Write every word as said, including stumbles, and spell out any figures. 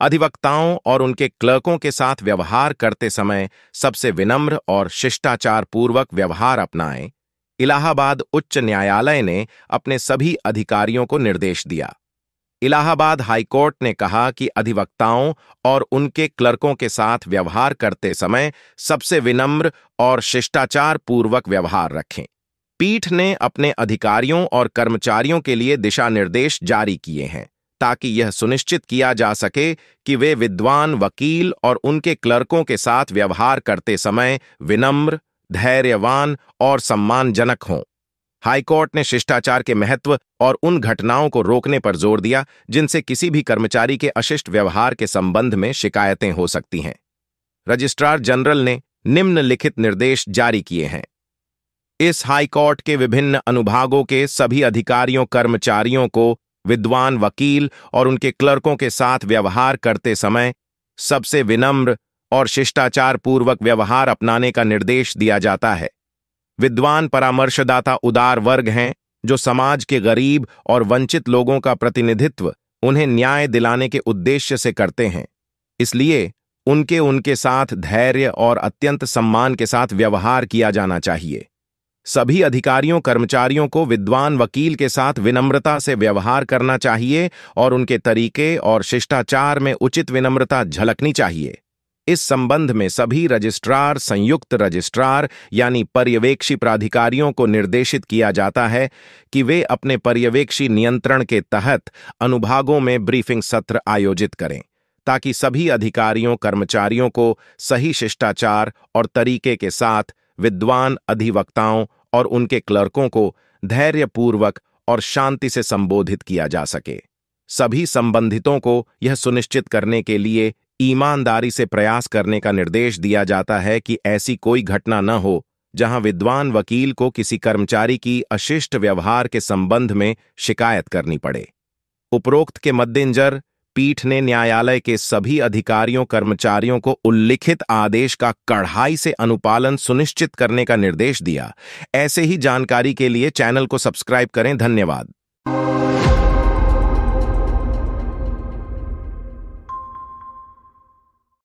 अधिवक्ताओं और उनके क्लर्कों के साथ व्यवहार करते समय सबसे विनम्र और शिष्टाचार पूर्वक व्यवहार अपनाएं, इलाहाबाद उच्च न्यायालय ने अपने सभी अधिकारियों को निर्देश दिया। इलाहाबाद हाईकोर्ट ने कहा कि अधिवक्ताओं और उनके क्लर्कों के साथ व्यवहार करते समय सबसे विनम्र और शिष्टाचार पूर्वक व्यवहार रखें। पीठ ने अपने अधिकारियों और कर्मचारियों के लिए दिशा निर्देश जारी किए हैं ताकि यह सुनिश्चित किया जा सके कि वे विद्वान वकील और उनके क्लर्कों के साथ व्यवहार करते समय विनम्र, धैर्यवान और सम्मानजनक हों। हाईकोर्ट ने शिष्टाचार के महत्व और उन घटनाओं को रोकने पर जोर दिया जिनसे किसी भी कर्मचारी के अशिष्ट व्यवहार के संबंध में शिकायतें हो सकती हैं। रजिस्ट्रार जनरल ने निम्नलिखित निर्देश जारी किए हैं। इस हाईकोर्ट के विभिन्न अनुभागों के सभी अधिकारियों कर्मचारियों को विद्वान वकील और उनके क्लर्कों के साथ व्यवहार करते समय सबसे विनम्र और शिष्टाचार पूर्वक व्यवहार अपनाने का निर्देश दिया जाता है। विद्वान परामर्शदाता उदार वर्ग हैं जो समाज के गरीब और वंचित लोगों का प्रतिनिधित्व उन्हें न्याय दिलाने के उद्देश्य से करते हैं, इसलिए उनके उनके साथ धैर्य और अत्यंत सम्मान के साथ व्यवहार किया जाना चाहिए। सभी अधिकारियों कर्मचारियों को विद्वान वकील के साथ विनम्रता से व्यवहार करना चाहिए और उनके तरीके और शिष्टाचार में उचित विनम्रता झलकनी चाहिए। इस संबंध में सभी रजिस्ट्रार संयुक्त रजिस्ट्रार यानी पर्यवेक्षी प्राधिकारियों को निर्देशित किया जाता है कि वे अपने पर्यवेक्षी नियंत्रण के तहत अनुभागों में ब्रीफिंग सत्र आयोजित करें ताकि सभी अधिकारियों कर्मचारियों को सही शिष्टाचार और तरीके के साथ विद्वान अधिवक्ताओं और उनके क्लर्कों को धैर्यपूर्वक और शांति से संबोधित किया जा सके। सभी संबंधितों को यह सुनिश्चित करने के लिए ईमानदारी से प्रयास करने का निर्देश दिया जाता है कि ऐसी कोई घटना न हो जहां विद्वान वकील को किसी कर्मचारी की अशिष्ट व्यवहार के संबंध में शिकायत करनी पड़े। उपरोक्त के मद्देनजर पीठ ने न्यायालय के सभी अधिकारियों कर्मचारियों को उल्लिखित आदेश का कड़ाई से अनुपालन सुनिश्चित करने का निर्देश दिया। ऐसे ही जानकारी के लिए चैनल को सब्सक्राइब करें। धन्यवाद।